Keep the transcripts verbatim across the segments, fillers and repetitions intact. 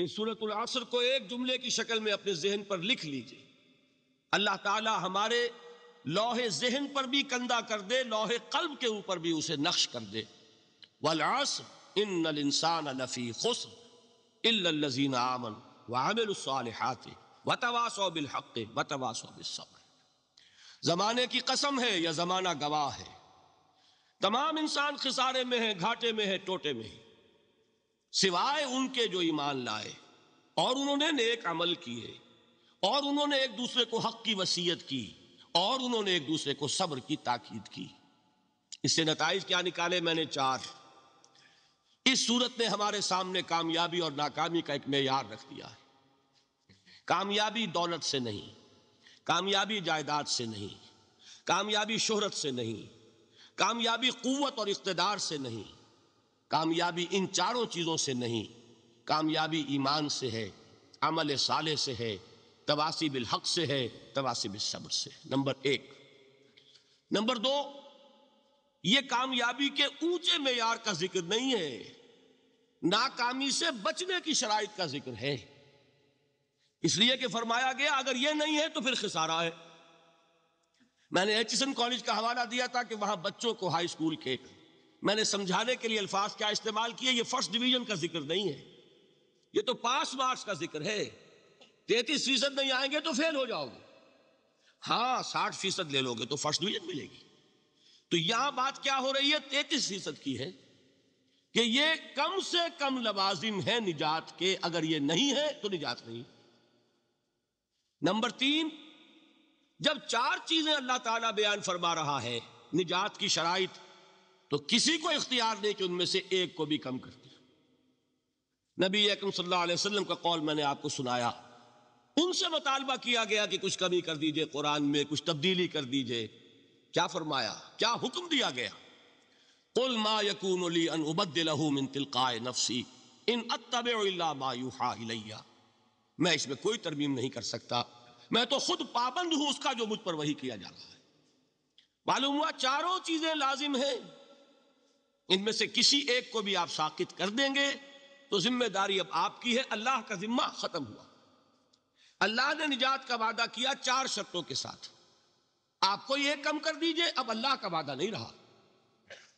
इन सूरतुल असर को एक जुमले की शक्ल में अपने जहन पर लिख लीजिए। अल्लाह ताला हमारे लौहे जहन पर भी कंधा कर दे, लौहे कल्ब के ऊपर भी उसे नक्श कर दे। वल अस्र इन्नल इंसान लफी खुस्र इल्ला लजीना आमन व अमिलुस सालिहात व तवासौ बिल हक़ व तवासौ बिस सब्र। जमाने की कसम है, या जमाना गवाह है, तमाम इंसान खिसारे में है, घाटे में है, टोटे में है, सिवाय उनके जो ईमान लाए और उन्होंने नेक अमल किए और उन्होंने एक दूसरे को हक की वसीयत की और उन्होंने एक दूसरे को सब्र की ताकीद की। इससे नताइज क्या निकाले मैंने? चार। इस सूरत ने हमारे सामने कामयाबी और नाकामी का एक मेयार रख दिया है। कामयाबी दौलत से नहीं, कामयाबी जायदाद से नहीं, कामयाबी शोहरत से नहीं, कामयाबी क़ुव्वत और इक़्तिदार से नहीं, कामयाबी इन चारों चीज़ों से नहीं, कामयाबी ईमान से है, अमल साले से है, तवासी बिल हक़ से है, तवासी बिल सब्र से। नंबर एक। नंबर दो, ये कामयाबी के ऊंचे मेयार का जिक्र नहीं है, नाकामी से बचने की शराइत का जिक्र है। इसलिए कि फरमाया गया अगर ये नहीं है तो फिर खिसारा है। मैंने एचिसन कॉलेज का हवाला दिया था कि वहाँ बच्चों को हाई स्कूल के मैंने समझाने के लिए अल्फाज क्या इस्तेमाल किए। ये फर्स्ट डिवीजन का जिक्र नहीं है, ये तो पास मार्क्स का जिक्र है। तैतीस फीसद नहीं आएंगे तो फेल हो जाओगे, हाँ साठ फीसद ले लोगे तो फर्स्ट डिवीजन मिलेगी। तो यहाँ बात क्या हो रही है? तैतीस फीसद की है कि ये कम से कम लवाजिम है निजात के, अगर ये नहीं है तो निजात नहीं। नंबर तीन, जब चार चीजें अल्लाह ताला बयान फरमा रहा है निजात की शराइत, तो किसी को इख्तियार नहीं कि उनमें से एक को भी कम कर दिया। नबी अकरम सल्लल्लाहु अलैहि वसल्लम का कौल मैंने आपको सुनाया, उनसे मुतालबा किया गया कि कुछ कमी कर दीजिए, कुरान में कुछ तब्दीली कर दीजिए। क्या फरमाया, क्या हुक्म दिया गया? कुल मा यकूनु ली अन उबद्दिलहु मिन तिलकाए नफ्सी इन अत्तबिउ इल्ला मा युहा इलैया। मैं इसमें कोई तरमीम नहीं कर सकता, मैं तो खुद पाबंद हूं उसका जो मुझ पर वही किया जा रहा है। मालूम हुआ चारों चीजें लाजिम हैं, इनमें से किसी एक को भी आप साकित कर देंगे तो जिम्मेदारी अब आपकी है। अल्लाह का जिम्मा खत्म हुआ। अल्लाह ने निजात का वादा किया चार शर्तों के साथ, आपको ये कम कर दीजिए, अब अल्लाह का वादा नहीं रहा।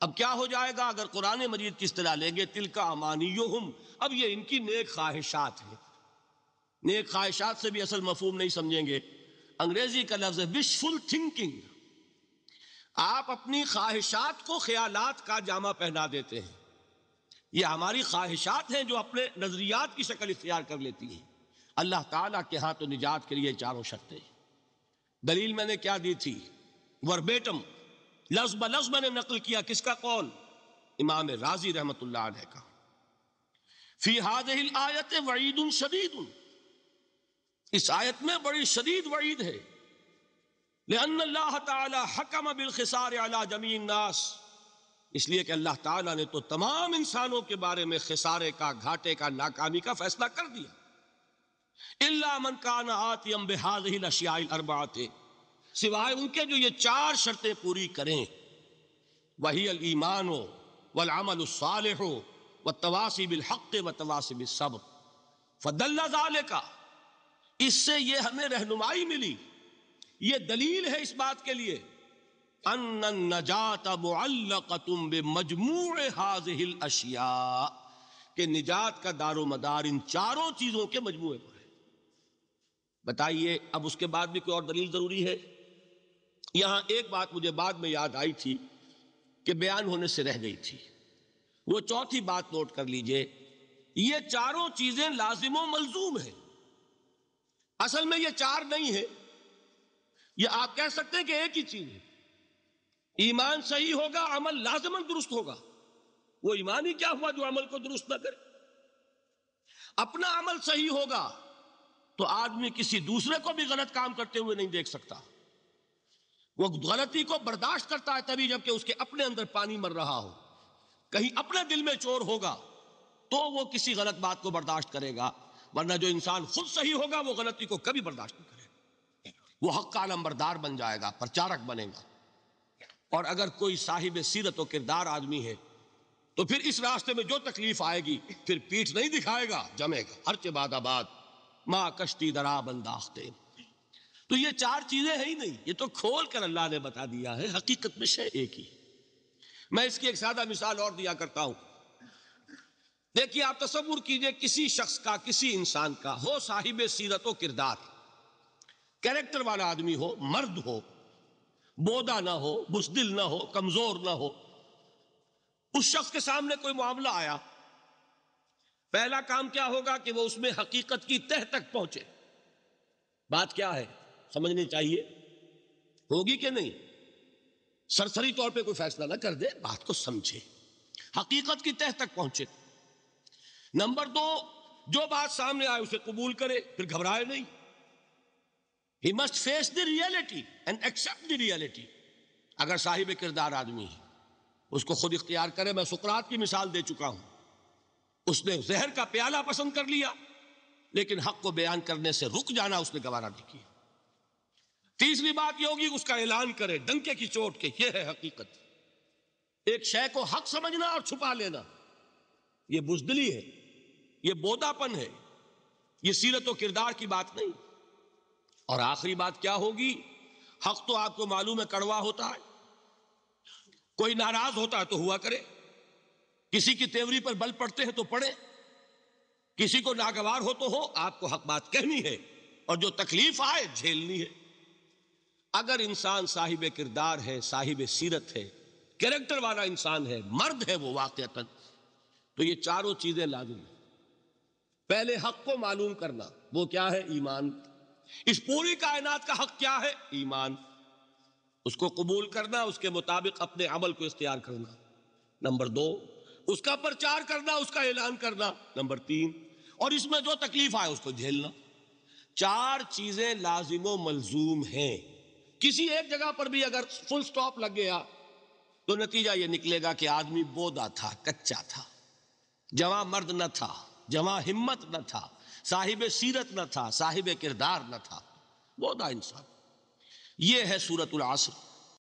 अब क्या हो जाएगा? अगर कुरान मजीद की इस्तलाह लेंगे, तिलका अमानियुहुम, अब ये इनकी नेक ख्वाहिशात है। नेक ख्वाहिशात से भी असल मफहूम नहीं समझेंगे। अंग्रेजी का लफ्ज है विशफुल थिंकिंग। आप अपनी ख्वाहिशात को ख्यालात का जामा पहना देते हैं। ये हमारी ख्वाहिशात हैं जो अपने नजरियात की शक्ल इख्तियार कर लेती हैं। अल्लाह ताला के हाथ तो निजात के लिए चारों शर्तें। दलील मैंने क्या दी थी? वर्बेटम लफ्ज़ ब लफ्ज़ मैंने नकल किया। किसका कौल? इमाम राजी रहमतुल्लाह अलैह का। फी हाज़िहिल आयत वईदुन शदीदुन, इस आयत में बड़ी शदीद वईद है। लेकिन अल्लाह ताला हकम बिल खिसार अला जमीन नास, इसलिए कि अल्लाह ताला ने तो तमाम इंसानों के बारे में खिसारे का, घाटे का, नाकामी का फैसला कर दिया। इल्ला मन काना आतियम बिहाज़िहिल अश्याइल अर्बाते, सिवाय उनके जो ये चार शर्तें पूरी करें, वही अल ईमानो वल अमलु सालिहु वत्तवासी बिल हक़्क़ि वत्तवासी बिस सब्र। फदल्ला ज़ालिका, इससे ये हमें रहनुमाई मिली, ये दलील है इस बात के लिए, अन्न नजात मुअल्लक़तुम बिमज्मूइ हाज़िहिल अशिया, के निजात का दारो मदार इन चारों चीजों के मजमूए पर है। बताइए अब उसके बाद भी कोई और दलील जरूरी है? यहां एक बात मुझे बाद में याद आई थी कि बयान होने से रह गई थी, वो चौथी बात नोट कर लीजिए। ये चारों चीजें लाजिम व मलजूम है, असल में ये चार नहीं है, ये आप कह सकते हैं कि एक ही चीज है। ईमान सही होगा, अमल लाजमन दुरुस्त होगा। वो ईमान ही क्या हुआ जो अमल को दुरुस्त ना करे? अपना अमल सही होगा तो आदमी किसी दूसरे को भी गलत काम करते हुए नहीं देख सकता। वो गलती को बर्दाश्त करता है तभी, जबकि उसके अपने अंदर पानी मर रहा हो। कहीं अपने दिल में चोर होगा तो वो किसी गलत बात को बर्दाश्त करेगा, वरना जो इंसान खुद सही होगा वो गलती को कभी बर्दाश्त नहीं करेगा। वो हक का नंबरदार बन जाएगा, प्रचारक बनेगा। और अगर कोई साहिब सीरत और किरदार आदमी है तो फिर इस रास्ते में जो तकलीफ आएगी फिर पीठ नहीं दिखाएगा, जमेगा हर चबाद आबाद माँ कश्ती दरा बंदाख्ते। तो ये चार चीजें है ही नहीं, ये तो खोल कर अल्लाह ने बता दिया है, हकीकत में शय एक ही। मैं इसकी एक सादा मिसाल और दिया करता हूं। देखिए आप तसव्वुर कीजिए किसी शख्स का, किसी इंसान का हो, साहिब सीरत व किरदार, कैरेक्टर वाला आदमी हो, मर्द हो, बोदा ना हो, बुज़दिल ना हो, कमजोर ना हो। उस शख्स के सामने कोई मामला आया, पहला काम क्या होगा कि वो उसमें हकीकत की तह तक पहुंचे। बात क्या है समझनी चाहिए, होगी कि नहीं, सरसरी तौर पे कोई फैसला ना कर दे, बात को समझे, हकीकत की तह तक पहुंचे। नंबर दो, जो बात सामने आए उसे कबूल करे, फिर घबराए नहीं। He must face the reality and accept the reality। अगर साहिब किरदार आदमी है उसको खुद इख्तियार करे। मैं सुकरात की मिसाल दे चुका हूं, उसने जहर का प्याला पसंद कर लिया लेकिन हक को बयान करने से रुक जाना उसने गवारा नहीं किया। तीसरी बात यह होगी उसका ऐलान करे डंके की चोट के, यह है हकीकत। एक शय को हक समझना और छुपा लेना यह बुजदली है, यह बोदापन है, यह सीरत व किरदार की बात नहीं। और आखिरी बात क्या होगी, हक तो आपको मालूम है कड़वा होता है, कोई नाराज होता है तो हुआ करे, किसी की तेवरी पर बल पड़ते हैं तो पड़े, किसी को नागवार हो तो हो, आपको हक बात कहनी है और जो तकलीफ आए झेलनी है। अगर इंसान साहिब किरदार है, साहिब सीरत है, कैरेक्टर वाला इंसान है, मर्द है वो वाकईतन, तो ये चारों चीजें लाजिम है। पहले हक को मालूम करना, वो क्या है, ईमान। इस पूरी कायनात का हक क्या है, ईमान। उसको कबूल करना, उसके मुताबिक अपने अमल को इख्तियार करना। नंबर दो, उसका प्रचार करना, उसका ऐलान करना। नंबर तीन, और इसमें जो तकलीफ आए उसको झेलना। चार चीजें लाजिम व मलजूम हैं। किसी एक जगह पर भी अगर फुल स्टॉप लग गया तो नतीजा ये निकलेगा कि आदमी बोदा था, कच्चा था, जवां मर्द न था, जवां हिम्मत न था, साहिब सीरत न था, साहिब किरदार न था, बोदा इंसान। ये है सूरतुल आसर।